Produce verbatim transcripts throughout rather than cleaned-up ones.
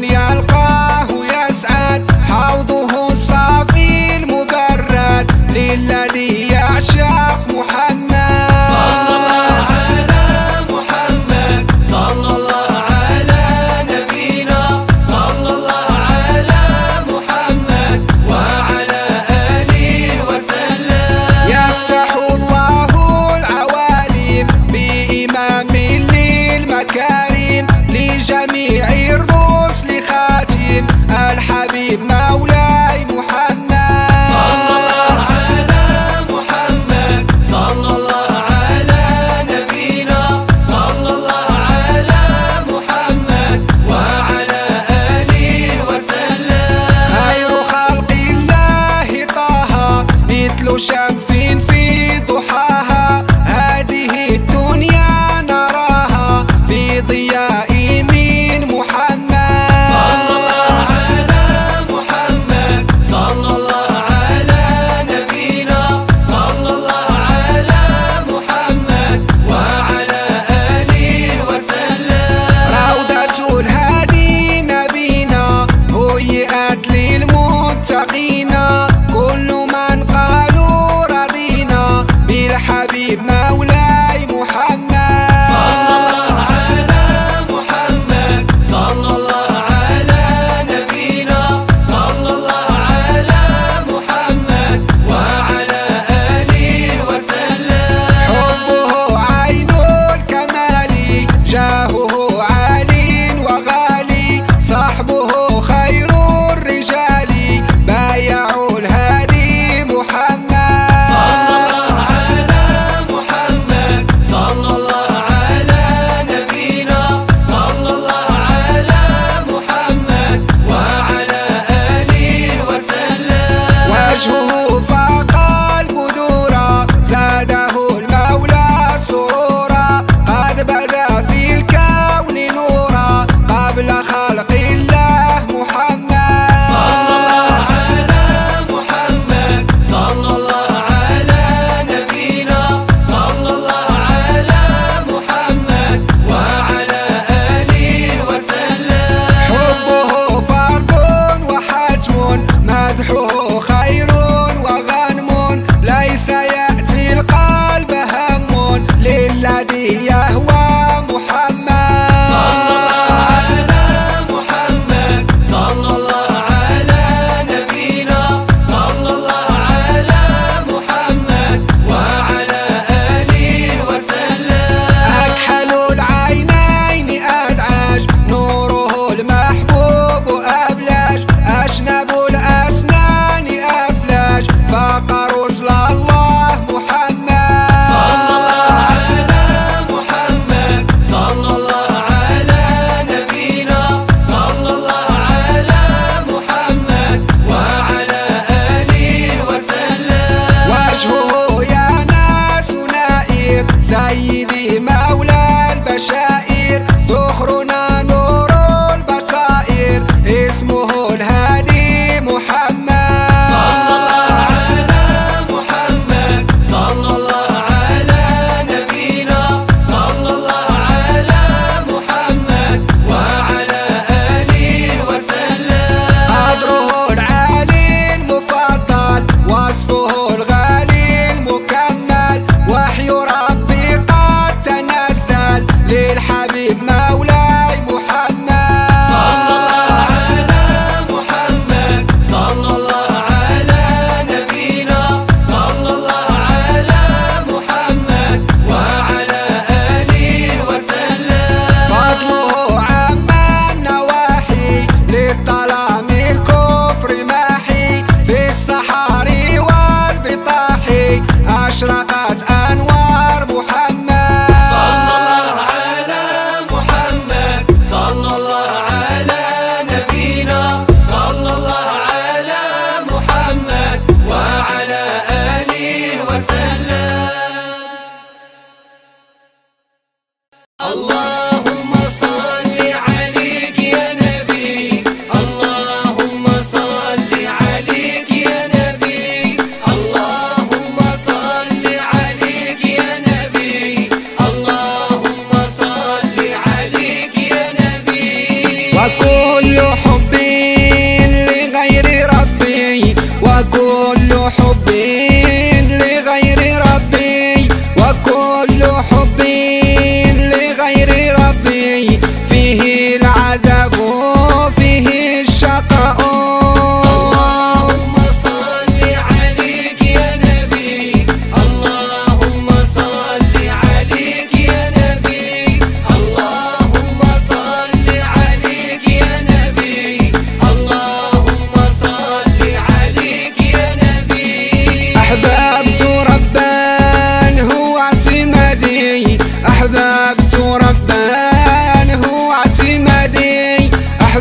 من يلقاه يسعد حوضه الصافي المبرد للذي يعشق محمد. صلى الله على محمد، صلى الله على نبينا، صلى الله على محمد وعلى آله وسلم. يفتح الله العوالم بإمام للمكارم لجميع الرسل خاتم الحبيب مولاي محمد. صلى الله على محمد، صلى الله على نبينا، صلى الله على محمد وعلى آله وسلم. خير خلق الله طه مثل شمس في ضحاها، هذه الدنيا نراها في ضياء قبل خلق الله.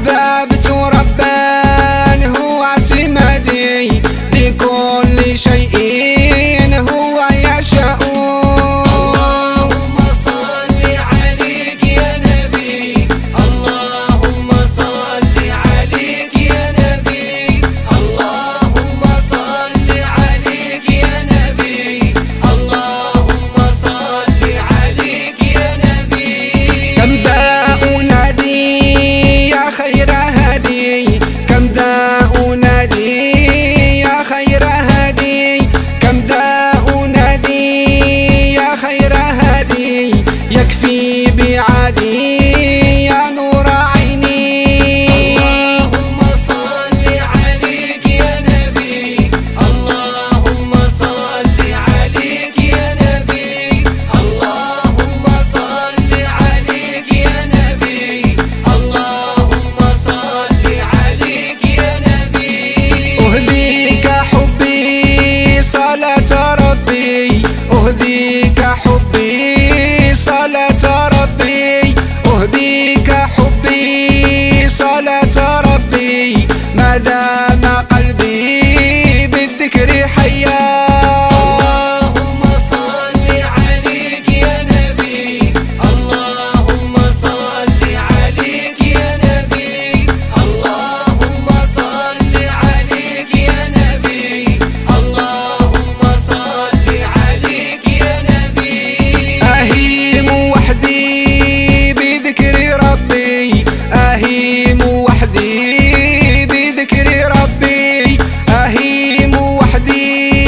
أحببت ربا هو اعتمادي لكل شيء هو يشاء. اللهم صل عليك يا نبي، اللهم صل عليك يا نبي، اللهم صل عليك يا نبي، اللهم صل عليك يا نبي. كم ذا أنادي يا خير هادي، كم ذا أنادي يا خير هادي، كم ذا أنادي يا خير هادي، يكفي بعادي يا نور عيني. اللهم صل عليك يا نبي، اللهم صل عليك يا نبي، اللهم صل عليك يا نبي، اللهم صل عليك يا نبي. أهديك حبي صلاة ربي، أهديك حبي صلاة ربي، أهديك حبي صلاة ربي، ما دام قلبي بالذكر حيا. اللهم صل عليك يا نبي، اللهم صل عليك يا نبي، اللهم صل عليك يا نبي، اللهم صل عليك يا نبي. أهيم وحدي بذكر ربي، أهيم وحدي بذكر ربي، أهيم وحدي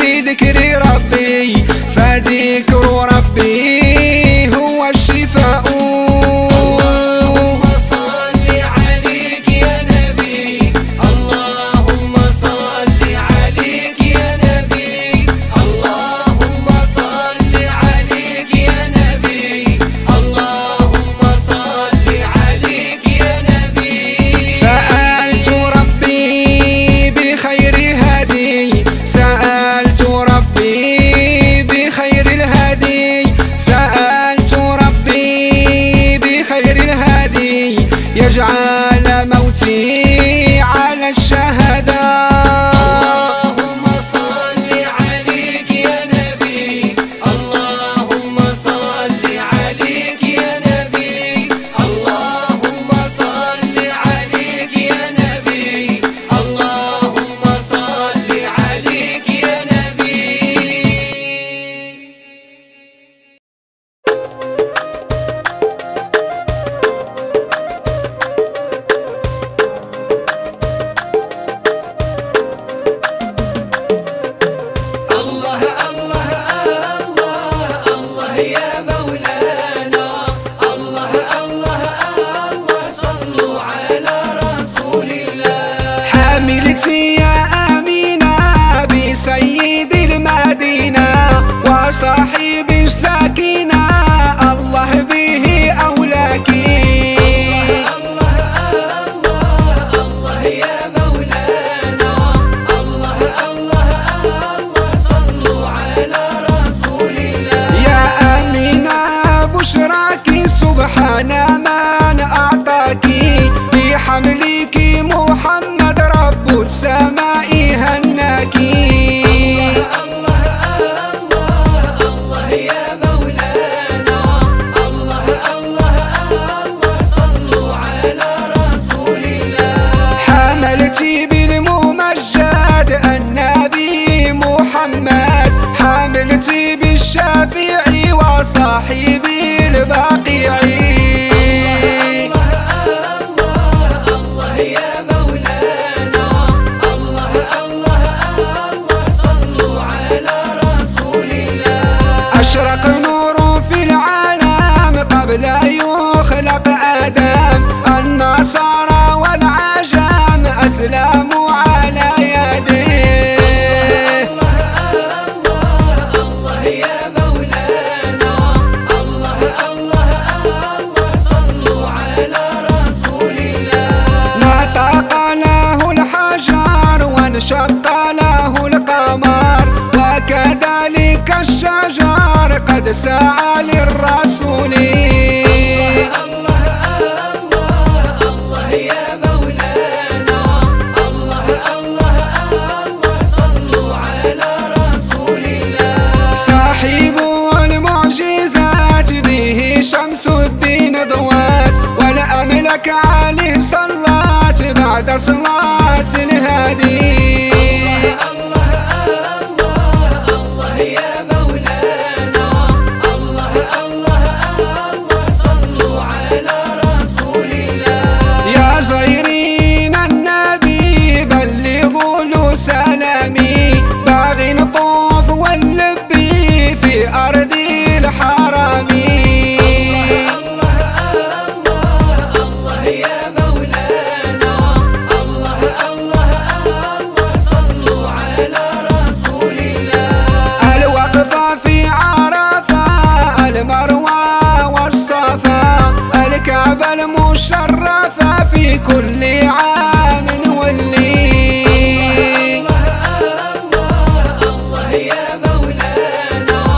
بذكر ربي، فذكر ربي هو الشفاء. اللهم صل عليك يا نبي، اللهم صل عليك يا نبي، اللهم صل عليك يا نبي، اللهم صل عليك يا نبي. سألت ربي بخير هدي، سألت ربي بخير الهدي، سألت ربي بخير الهدي، يجعل موتي على الشهادة. اللهم صل عليك يا نبي، اللهم صل عليك يا نبي، اللهم صل عليك يا نبي، اللهم صل عليك يا نبي. الله الله الله الله يا مولانا، الله الله الله صلوا على رسول الله. حملتي يا أمينة بسيد المدينة وصاحب السكينة، الله به أولاكي. الله الله الله يا مولانا، الله الله الله صلوا على رسول الله. يا أمينة بشراكي سبحان من أعطاكي، في حملك محمد رب السماء هناكي. الله الله الله يا مولانا، الله الله الله صلوا على رسول الله. حملتي بالممجد النبي محمد، حملتي بالشفيع وصاحبي البقيع. الله الله الله يا مولانا، الله الله الله صلوا على رسول الله. أشرق نور في العالم قبل يخلق آدم، النصارى والعجم أسلموا على يديه. الله الله الله يا مولانا، الله الله الله صلوا على رسول الله. نطق له الحجر وانشق له القمر، وكذلك الشجر قد سعى للرسول. الله الله الله الله يا بكل عام ولي. الله الله الله يا مولانا،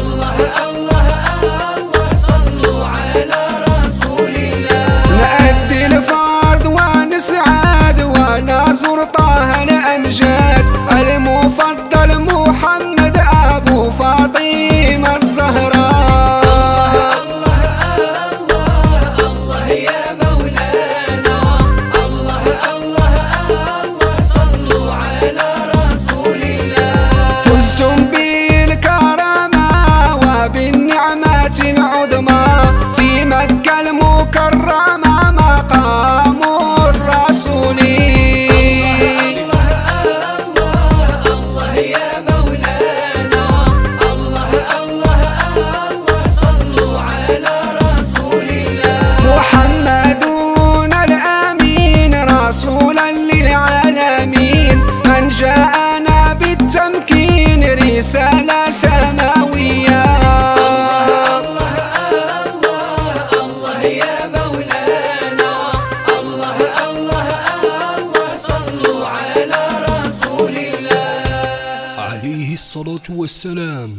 الله الله الله صلوا على رسول الله. نأدي الفرض ونسعد ونزور طه الأمجاد المفضل محمد أبو فاطمة الزهراء. جاءنا بالتمكين رسالة سماوية. الله الله الله يا مولانا، الله الله الله صلوا على رسول الله عليه الصلاة والسلام.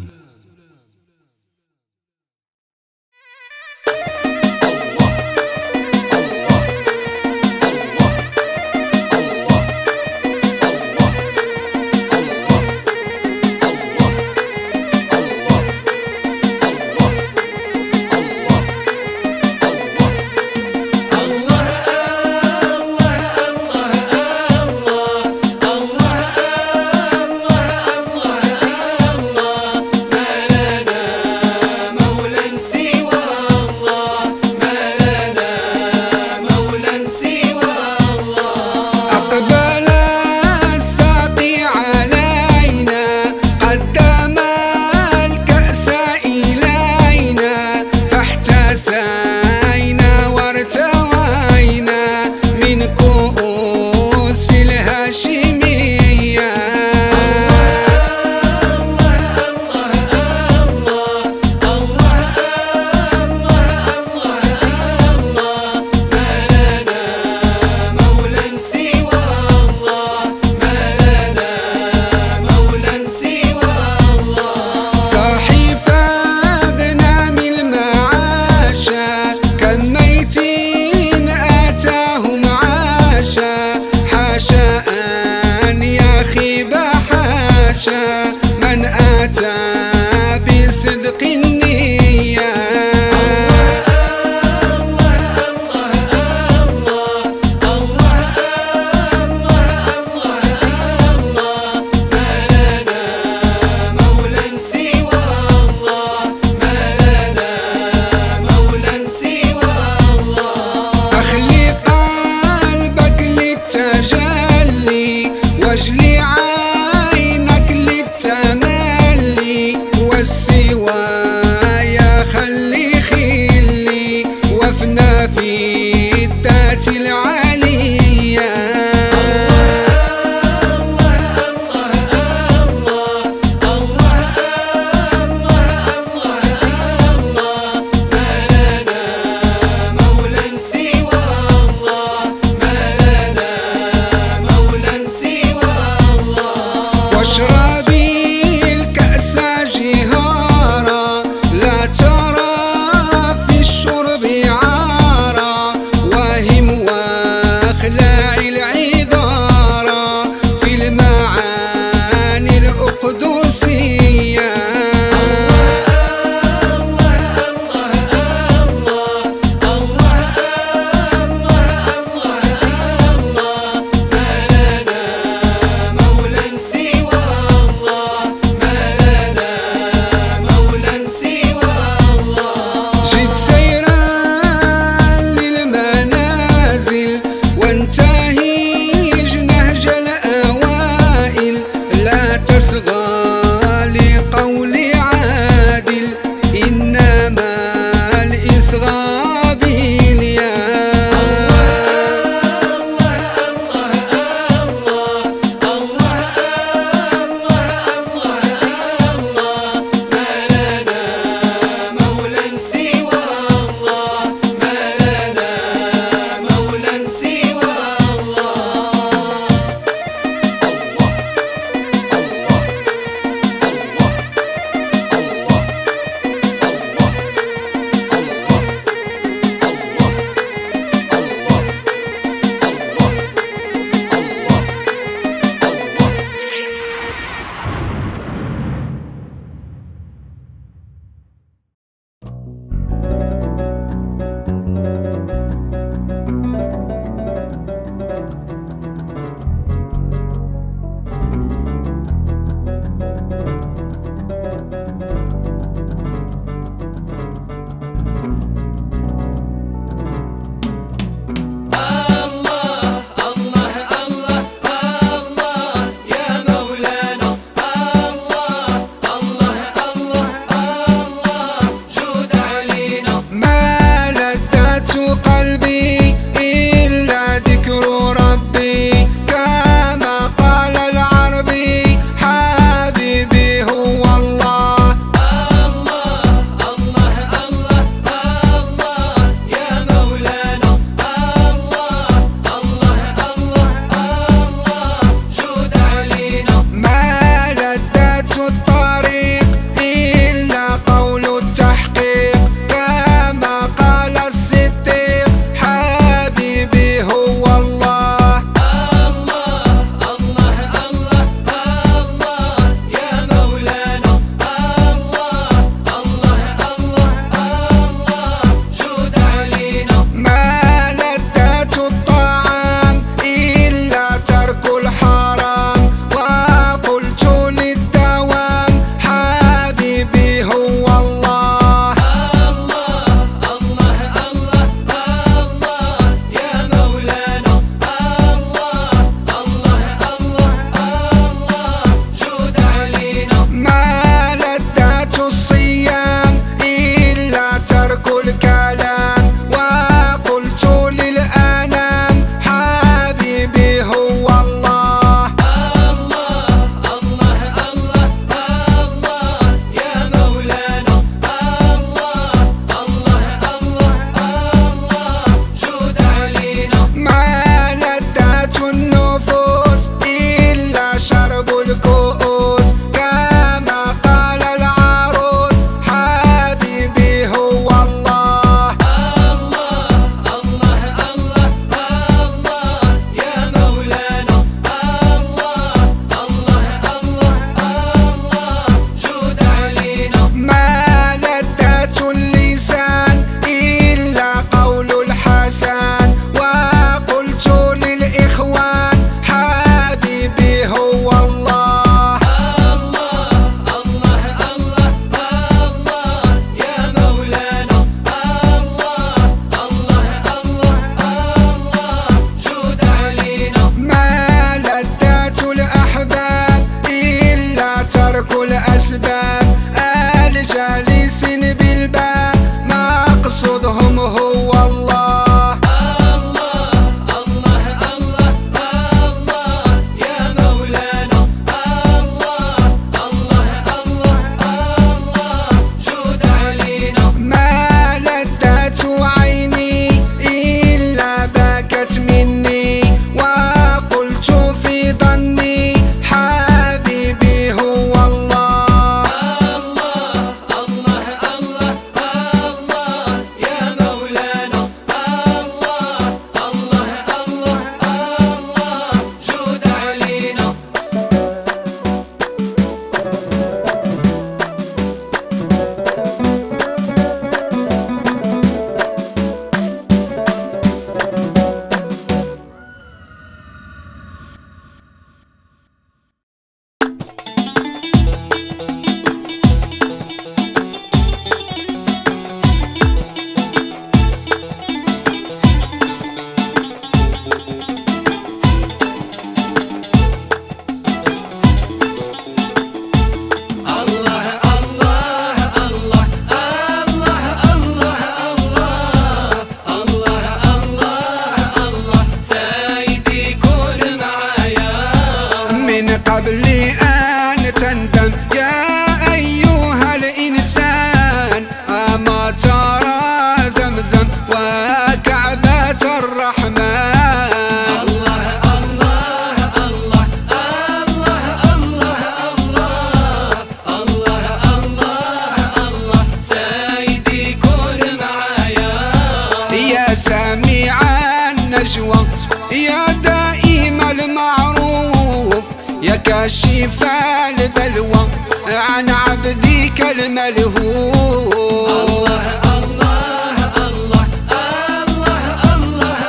كشفاء البلوى عن عبدك الملهوم. الله الله الله الله الله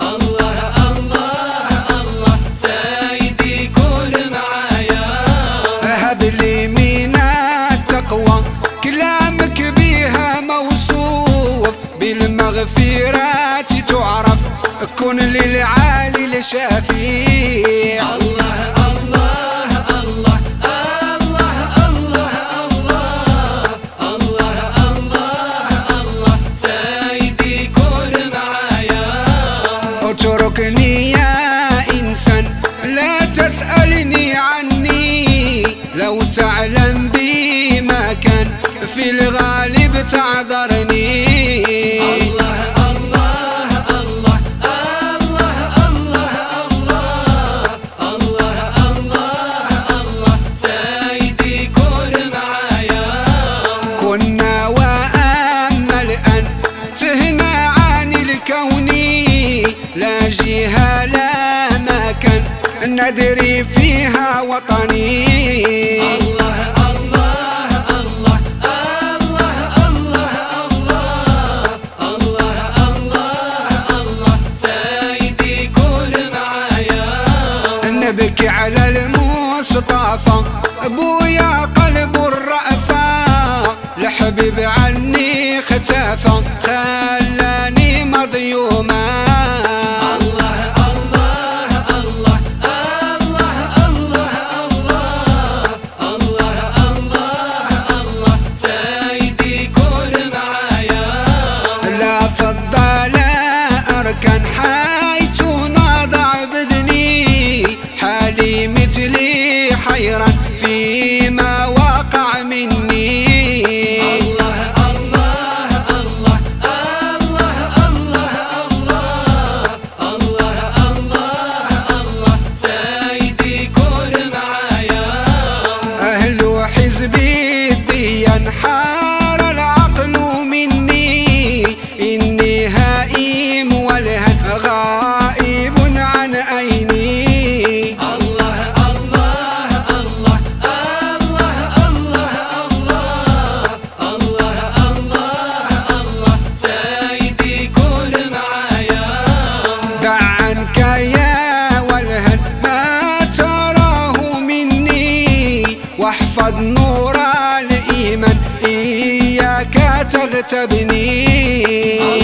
الله الله الله الله سيدي كن معايا. هب لي من التقوى كلامك بها موصوف، بالمغفرة تعرف كن للعالي الشفيع. الله الله الله الله الله الله الله الله الله سيدي كن معايا. اتركني يا إنسان لا تسألني عني، لو تعلم بي ما كان في الغالب تعذرني. الله جهة لا مكان ندري فيها وطني. الله الله الله الله الله الله الله الله الله سيدي كن معايا. نبكي على المصطفى ابويا قلب الرأفة، الحبيب عني اختفى خلاني مظيوما. فيما وقع مني. الله الله الله الله الله الله الله الله الله سيدي كن معايا. أهل حزبي الديان حار العقل مني، إني هائم والهد غائب عن عيني. واحفظ نور الإيمان إياك تغتبني.